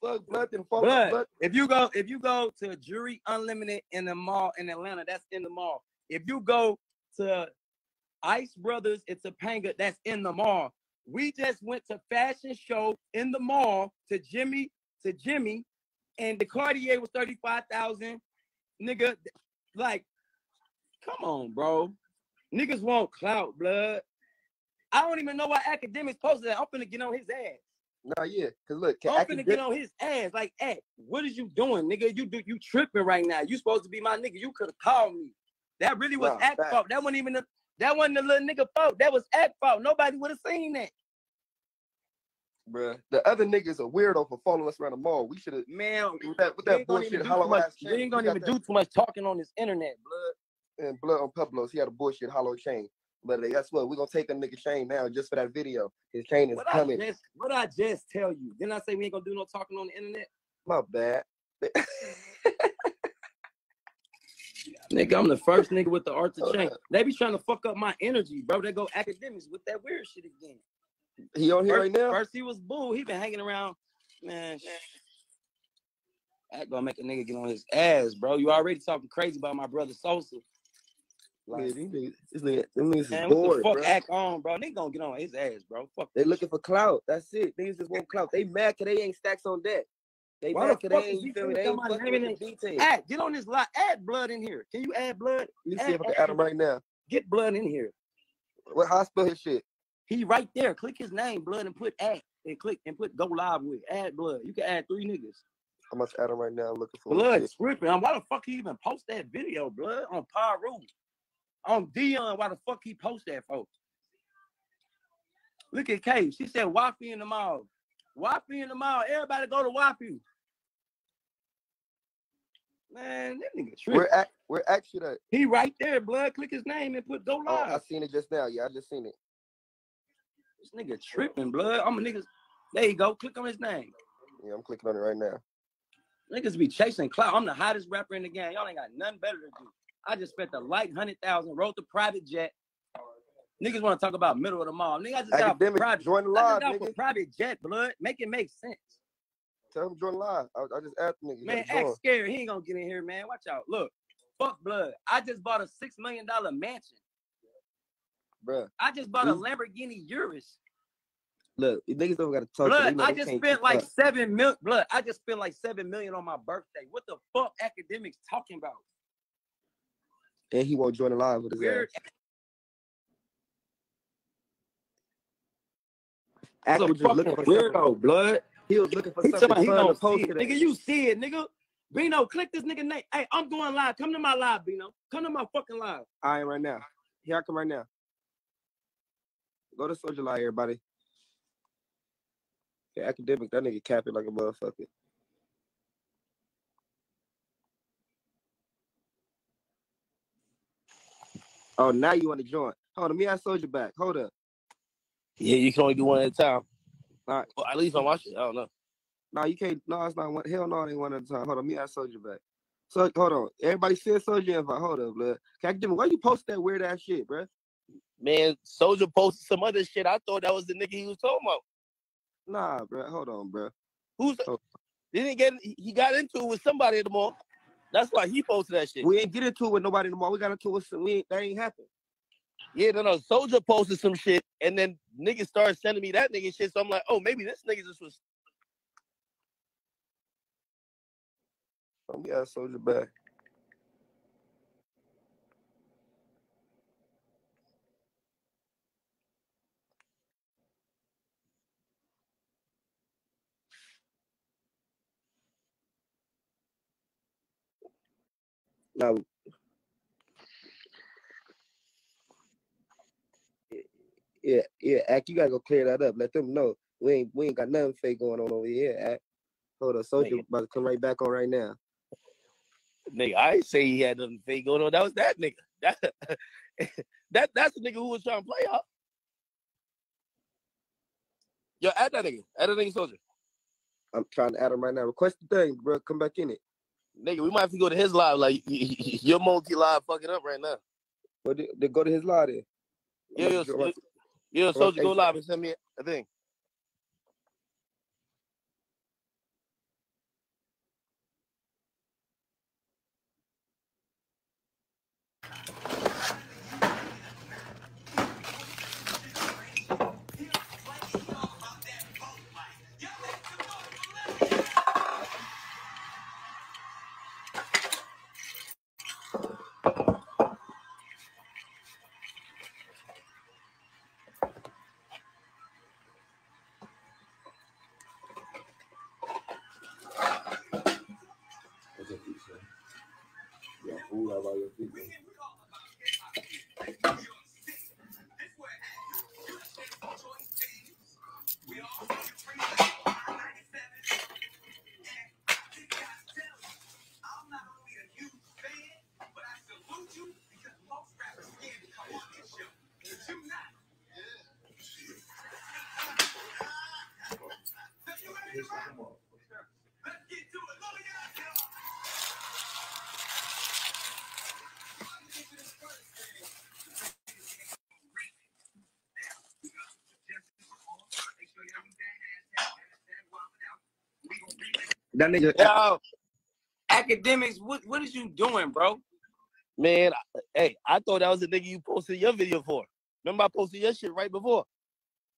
fuck blood, then fuck blood. If you go to Jewelry Unlimited in the mall in Atlanta, that's in the mall. If you go to Ice Brothers in Topanga, that's in the mall. We just went to Fashion Show in the mall to Jimmy, and the Cartier was $35,000. Nigga, like, come on, bro. Niggas want clout, blood. I don't even know why Akademiks posted that. I'm finna get on his ass. No, yeah, because look, I'm finna get on his ass. Like, hey, what is you doing, nigga? You tripping right now. You supposed to be my nigga. You could have called me. That really was Ak's fault. That wasn't the little nigga fault. That was Ak's fault. Nobody would have seen that. Bruh, the other niggas are weirdo for following us around the mall. We should have, man, with that bullshit hollow ass chain. We ain't gonna even do too much talking on this internet, blood. And blood on Pablo's. He had a bullshit hollow chain. But guess what? We're gonna take a nigga chain now just for that video. His chain is coming. What I just tell you? Didn't I say we ain't gonna do no talking on the internet? My bad. Nigga, I'm the first nigga with the art to change. They be trying to fuck up my energy, bro. They go Akademiks with that weird shit again. He on here right now? First he was Boo. He been hanging around. Man, that gonna make a nigga get on his ass, bro. You already talking crazy about my brother Sosa. Like, man, this nigga is bored, bro. Fuck act on, bro. They gonna get on his ass, bro. Fuck. They looking for clout. That's it. Niggas just want clout. They mad because they ain't stacks on deck. They why mad because they ain't, you feel me? They ain't fucking act. Get on this lot. Add blood in here. Can you add blood? Let me see if I can add him right now. Get blood in here. What hospital his shit? He right there. Click his name, blood, and put add. And click and put go live with. Add blood. You can add 3 niggas. I must add him right now. I'm looking for blood. Is tripping. Why the fuck he even post that video, blood, on Pyro? On Dion, why the fuck he post that, folks? Look at Kay. She said Wafie in the mall. Wafie in the mall. Everybody go to Wafie. Man, that nigga tripping. We're actually that. He right there, blood. Click his name and put go live. I seen it just now. Yeah, I just seen it. This nigga tripping, blood. I'm a nigga. There you go. Click on his name. Yeah, I'm clicking on it right now. Niggas be chasing clout. I'm the hottest rapper in the game. Y'all ain't got nothing better to do. I just spent a light 100,000, rode the private jet. Niggas want to talk about middle of the mall. Nigga, I just got for private jet, blood. Make it make sense. Tell him join live. I just asked niggas. Man, act scared. He ain't gonna get in here, man. Watch out. Look, fuck blood. I just bought a $6 million mansion. Bruh. I just bought a Lamborghini Urus. Look, niggas don't gotta talk. Blood, I just spent like $7 million. Blood, I just spent like $7 million on my birthday. What the fuck Akademiks talking about? And he won't join the live with his weird ass. Act was just looking for weirdo, blood. He was looking for something. He gonna post it. Nigga, you see it, nigga. Bino, click this nigga name. Hey, I'm going live. Come to my live, Bino. Come to my fucking live. All right, right now. Here I come right now. Go to Soulja Live, everybody. Yeah, Akademiks, that nigga capping like a motherfucker. Oh, now you want to join. Hold on, me, I sold you back. Hold up. Yeah, you can only do one at a time. All right. Well, at least I'm watching. I don't know. No, you can't. No, it's not one. Hell no, it ain't one at a time. Hold on, me, I sold you back. So, hold on. Everybody said Soulja invite. Hold up, blood. Why you post that weird ass shit, bruh? Man, Soulja posted some other shit. I thought that was the nigga he was talking about. Nah, bruh. Hold on, bruh. He got into it with somebody at the mall. That's why he posted that shit. We ain't get into it with nobody anymore. We got into it with some, that ain't happen. Yeah, no. Soulja posted some shit, and then niggas started sending me that nigga shit. So I'm like, oh, maybe this nigga just was. We got Soulja back. Now, yeah, Act, you gotta go clear that up. Let them know we ain't got nothing fake going on over here. Act, hold on, Soulja about to come right back on right now. Nigga, I ain't say he had nothing fake going on. That was that nigga. That's the nigga who was trying to play off. Yo, add that nigga. Add that nigga, Soulja. I'm trying to add him right now. Request the thing, bro. Come back in it. Nigga, we might have to go to his live. Like, your multi live fucking up right now. Well, they go to his live then. Yeah, Soulja, go live and send me a thing. out about your people. That nigga, yo, Akademiks, what is you doing, bro? Man, hey, I thought that was the nigga you posted your video for. Remember I posted your shit right before?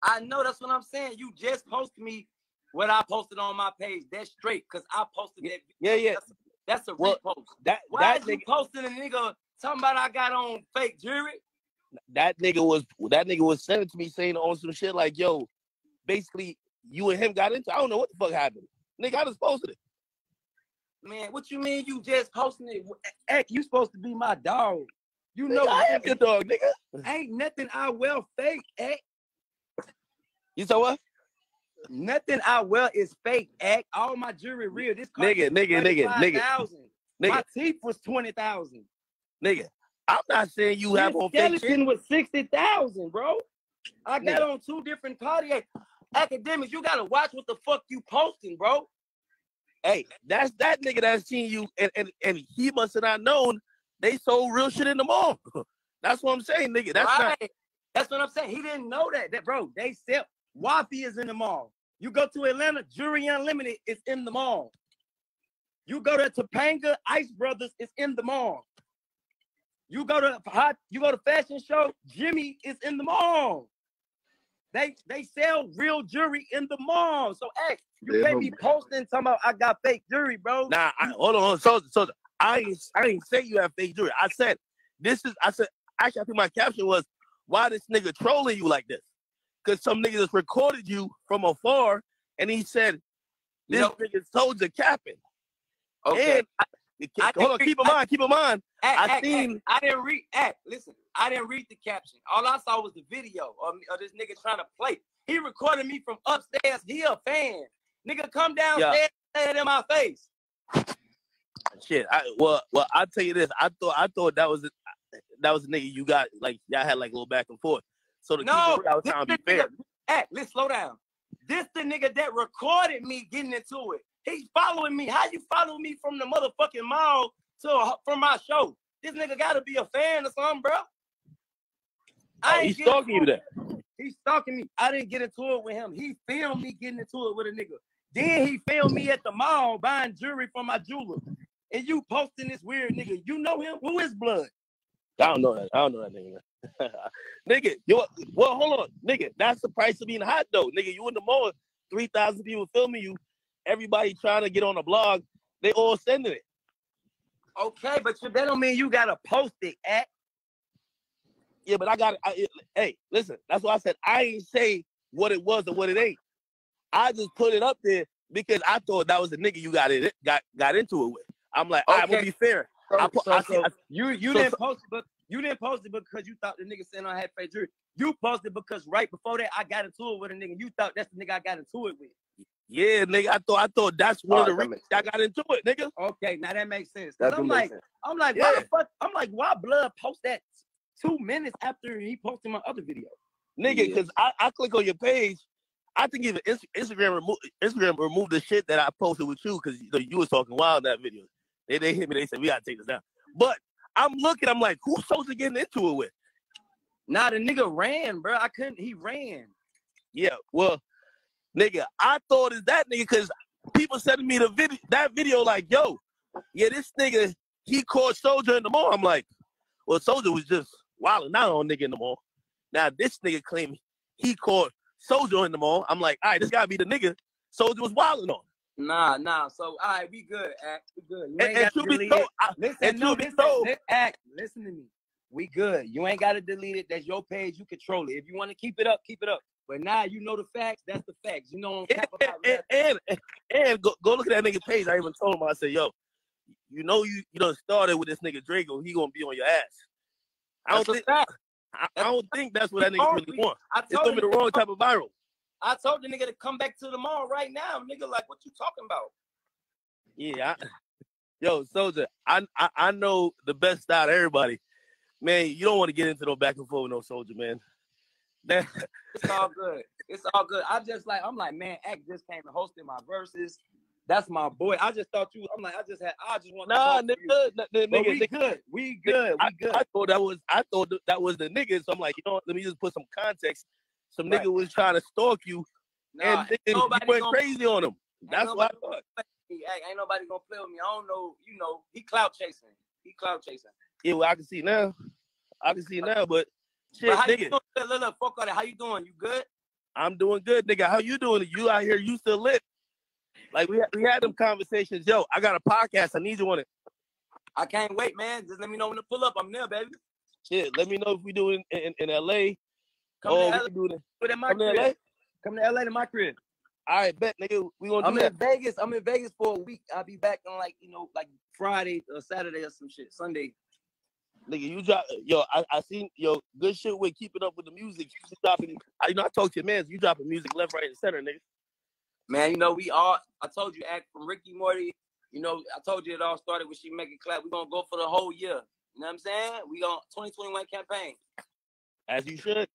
I know, that's what I'm saying. You just posted me what I posted on my page. That's straight, because I posted that video. Yeah, yeah. That's a repost. Why is you posting a nigga talking about I got on fake jewelry? That nigga was sending to me saying on some shit like, yo, basically, you and him got into, I don't know what the fuck happened. Nigga, I just posted it. Man, what you mean you just posting it? Heck, you supposed to be my dog. You know I am your dog, nigga. Ain't nothing I will fake, act. You said what? Nothing I will is fake, act. All my jewelry real. This car nigga. My teeth was 20,000. Nigga, I'm not saying you have on fake shit. Skeleton was 60,000, bro. I got on 2 different Cartier. Akademiks, you gotta watch what the fuck you posting, bro. Hey, that's that nigga that's seen you, and he must have not known they sold real shit in the mall. That's what I'm saying, nigga. That's right. That's what I'm saying. He didn't know that bro. They sell Wafi is in the mall. You go to Atlanta, Jewelry Unlimited is in the mall. You go to Topanga, Ice Brothers is in the mall. You go to Fashion Show, Jimmy is in the mall. They sell real jewelry in the mall. So, hey, you can't be posting talking about I got fake jewelry, bro. Nah, hold on. So I ain't say you have fake jewelry. I think my caption was, why this nigga trolling you like this? Because some nigga just recorded you from afar, and he said, this nigga Soulja capping. Okay. And keep in mind. I didn't read the caption. All I saw was the video of this nigga trying to play. He recorded me from upstairs. He a fan. Nigga, come downstairs and say it in my face. Shit. Well, I'll tell you this. I thought that was a nigga you got, like, y'all had like a little back and forth. So the was trying to be fair. Let's slow down. This the nigga that recorded me getting into it. He's following me. How you follow me from the motherfucking mall from my show? This nigga gotta be a fan or something, bro. He's stalking you there. He's stalking me. I didn't get into it with him. He filmed me getting into it with a nigga. Then he filmed me at the mall buying jewelry from my jeweler. And you posting this weird nigga. You know him? Who is Blood? I don't know that nigga. Nigga, well, hold on. Nigga, that's the price of being hot, though. Nigga, you in the mall, 3,000 people filming you. Everybody trying to get on the blog, they all sending it. Okay, but that don't mean you gotta post it at. Yeah, but hey, listen, that's why I said I ain't say what it was or what it ain't. I just put it up there because I thought that was the nigga you got into it with. I'm like, okay. All right, we'll be fair. You didn't post it because you thought the nigga said I had fake jewelry. You posted because right before that I got into it with a nigga. You thought that's the nigga I got into it with. Yeah, nigga, I thought that's one of the reasons I got into it, nigga. Okay, now that makes sense. I'm like, why Blood post that 2 minutes after he posted my other video? Nigga, because I click on your page. I think even Instagram removed the shit that I posted with you because you was talking wild in that video. They hit me, they said, we gotta take this down. But I'm looking, I'm like, who's supposed to get into it with? Nah, the nigga ran, bro. He ran. Yeah, well. Nigga, I thought it's that nigga because people sending me that video like, yo, yeah, this nigga, he caught Soulja in the mall. I'm like, well, Soulja was just wilding out on nigga in the mall. Now this nigga claimed he caught Soulja in the mall. I'm like, all right, this gotta be the nigga Soulja was wilding on. Nah. So, all right, we good, Act. We good. Listen to me. We good. You ain't got to delete it. That's your page. You control it. If you want to keep it up, keep it up. But now you know the facts. That's the facts. You know what I'm talking about. And go look at that nigga page. I even told him. I said, yo, you done started with this nigga Drago, he gonna be on your ass. I don't think that's what that nigga really want. It's gonna be the wrong type of viral. I told the nigga to come back to the mall right now, nigga. Like, what you talking about? Yeah, yo, Soulja, I know the best style of everybody. Man, you don't want to get into no back and forth with no Soulja, man. It's all good. It's all good. I'm like, man, Act just came and hosted my verses. That's my boy. I just want to. Nah, nigga, we good. I thought that was the nigga. So I'm like, you know what? Let me just put some context. Some nigga was trying to stalk you, and you went crazy on him. That's what I thought. Ain't nobody gonna play with me. I don't know. You know, he clout chasing. Yeah, well, I can see now. But shit, nigga. Look, fuck all that. How you doing? You good? I'm doing good, nigga. How you doing? You out here? You still lit? Like, we had them conversations. Yo, I got a podcast. I need you on it. I can't wait, man. Just let me know when to pull up. I'm there, baby. Shit, let me know if we do it in L.A. Come to L.A. to my crib. All right, bet, nigga. I'm in Vegas. I'm in Vegas for a week. I'll be back on, like, you know, like Friday or Saturday or some shit. Sunday. Nigga, you drop. Yo, I seen yo good shit with keeping up with the music. You dropping. I talk to your man. So you dropping music left, right, and center, nigga. Man, you know, we all, I told you, Act from Ricky Morty, you know, I told you it all started with She Make It Clap. We're going to go for the whole year. You know what I'm saying? We going 2021 campaign. As you should.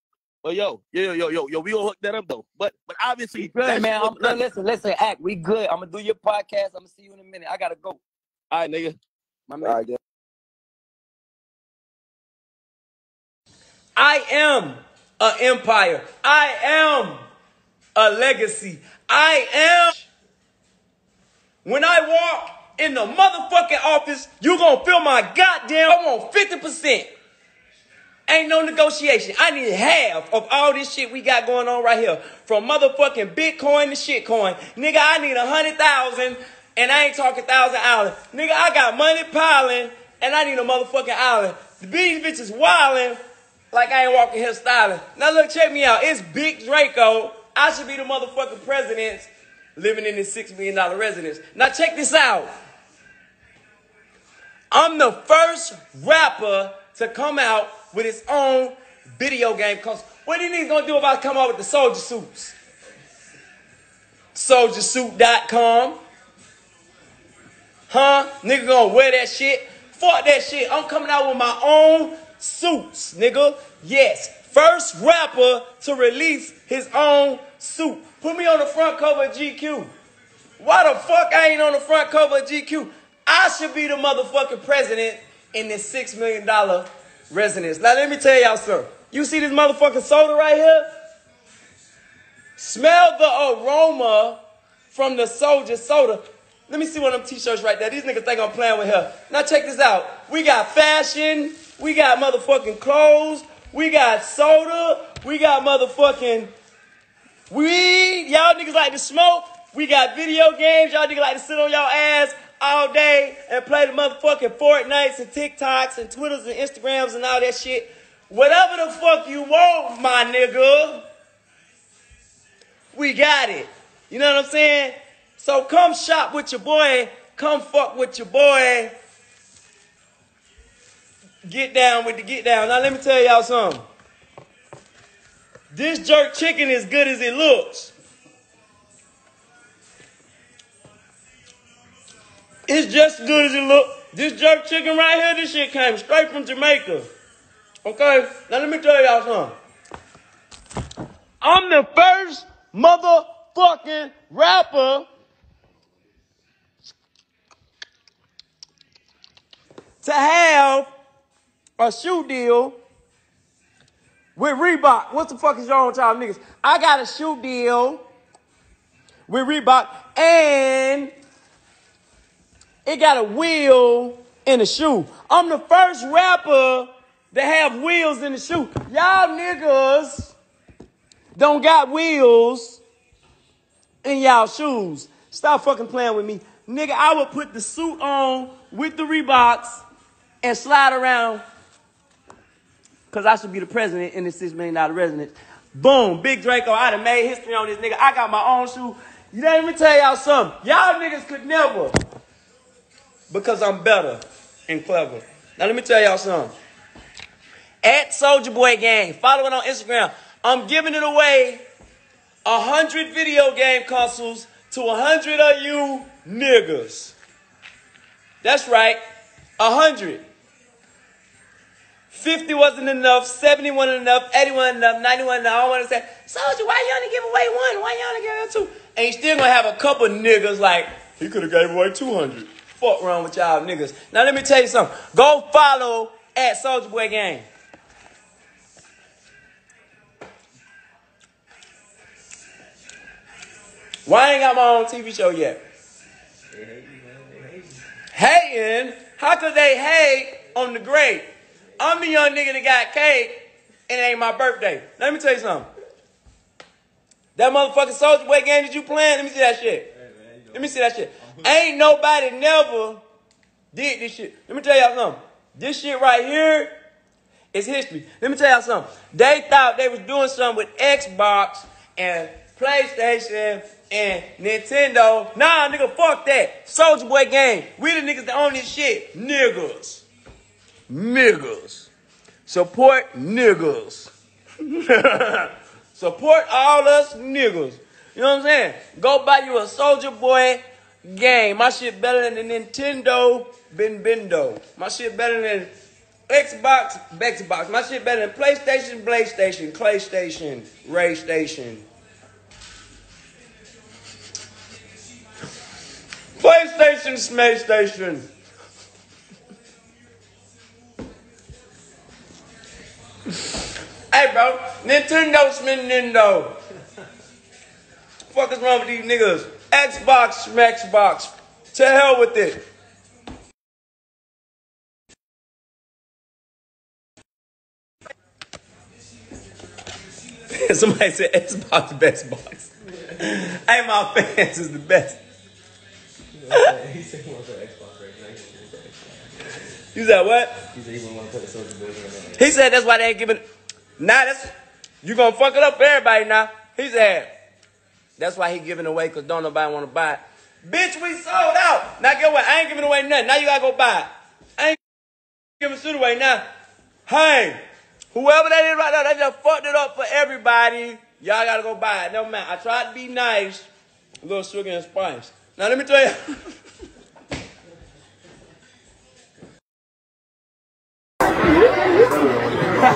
Well, yo, we going to hook that up, though. But obviously, hey, man, listen, Act, we good. I'm going to do your podcast. I'm going to see you in a minute. I got to go. All right, nigga. My man. All right, I am an empire. I am a legacy. I am. When I walk in the motherfucking office, you gonna feel my goddamn. I want 50%. Ain't no negotiation. I need half of all this shit we got going on right here, from motherfucking Bitcoin to shitcoin, nigga. I need 100,000, and I ain't talking 1,000 islands, nigga. I got money piling, and I need a motherfucking island. These bitches wilding like I ain't walking here styling. Now look, check me out. It's Big Draco. I should be the motherfucking president living in this $6 million residence. Now check this out. I'm the first rapper to come out with his own video game. What are these gonna do if I come out with the Soulja suits? Soulja suit.com. Huh? Nigga gonna wear that shit. Fuck that shit. I'm coming out with my own suits, nigga. Yes. First rapper to release his own suit. Put me on the front cover of GQ. Why the fuck I ain't on the front cover of GQ? I should be the motherfucking president in this $6 million residence. Now let me tell y'all, sir. You see this motherfucking soda right here? Smell the aroma from the Soulja soda. Let me see one of them t-shirts right there. These niggas think I'm playing with her. Now check this out. We got fashion. We got motherfucking clothes. We got soda. We got motherfucking weed. Y'all niggas like to smoke. We got video games. Y'all niggas like to sit on y'all ass all day and play the motherfucking Fortnites and TikToks and Twitters and Instagrams and all that shit. Whatever the fuck you want, my nigga, we got it. You know what I'm saying? So come shop with your boy. Come fuck with your boy. Get down with the get down. Now, let me tell y'all something. This jerk chicken is good as it looks. It's just as good as it looks. This jerk chicken right here, this shit came straight from Jamaica. Okay? Now, let me tell y'all something. I'm the first motherfucking rapper to have a shoe deal with Reebok. What the fuck is wrong with y'all niggas? I got a shoe deal with Reebok, and it got a wheel in the shoe. I'm the first rapper to have wheels in the shoe. Y'all niggas don't got wheels in y'all shoes. Stop fucking playing with me. Nigga, I would put the suit on with the Reeboks and slide around, because I should be the president in this $6 million residence. Boom. Big Draco. I done made history on this nigga. I got my own shoe. Let me tell y'all something. Y'all niggas could never because I'm better and clever. Now, let me tell y'all something. At Soulja Boy Game, follow it on Instagram. I'm giving it away 100 video game consoles to 100 of you niggas. That's right, 100. 50 wasn't enough, 70 wasn't enough, 80 wasn't enough, 90 wasn't enough. I don't want to say, Soulja, why you only give away one? Why you only give away two? And you still going to have a couple niggas like, he could have gave away 200. Fuck wrong with y'all niggas. Now, let me tell you something. Go follow at Soulja Boy Game. Why I ain't got my own TV show yet? Hating? How could they hate on the great? I'm the young nigga that got cake and it ain't my birthday. Now, let me tell you something. That motherfucking Soulja Boy Game that you playing, let me see that shit. Let me see that shit. Ain't nobody never did this shit. Let me tell y'all something. This shit right here is history. Let me tell y'all something. They thought they was doing something with Xbox and PlayStation and Nintendo. Nah, nigga, fuck that. Soulja Boy Game. We the niggas that own this shit. Niggas. Niggas. Support niggas. Support all us niggas. You know what I'm saying? Go buy you a Soulja Boy Game. My shit better than the Nintendo Bendo. My shit better than Xbox. My shit better than PlayStation, Claystation, Raystation. PlayStation, Smaystation. Hey, bro. Nintendo, Nintendo. What the fuck is wrong with these niggas? Xbox, Xbox. To hell with it. Somebody said Xbox, best box. Hey, my fans is the best. He said he wants to play Xbox right now. You said what? He said he wouldn't want to play the Soulja Boy right now. He said that's why they ain't giving. Nah, that's. You gonna fuck it up for everybody now. He said. That's why he giving away, because don't nobody want to buy it. Bitch, we sold out. Now, get what? I ain't giving away nothing. Now you got to go buy it. I ain't giving shit away now. Hey, whoever that is right now, they just fucked it up for everybody. Y'all got to go buy it. No matter. I tried to be nice. A little sugar and spice. Now, let me tell you. Knock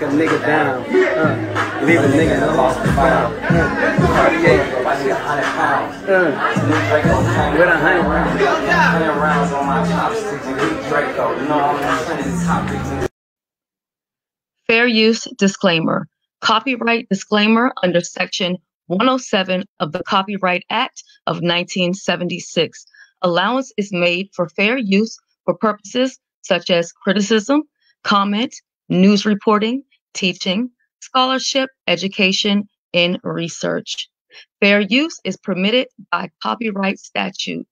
a nigga down, leave a nigga in a lost and found. I need 100 pounds. To do Draco. With 100 rounds. 100 rounds on my chopsticks and beat Draco. You know I'm not spending top picks. Fair use disclaimer. Copyright disclaimer under Section 107 of the Copyright Act of 1976. Allowance is made for fair use for purposes such as criticism, comment, news reporting, teaching, scholarship, education, and research. Fair use is permitted by copyright statute.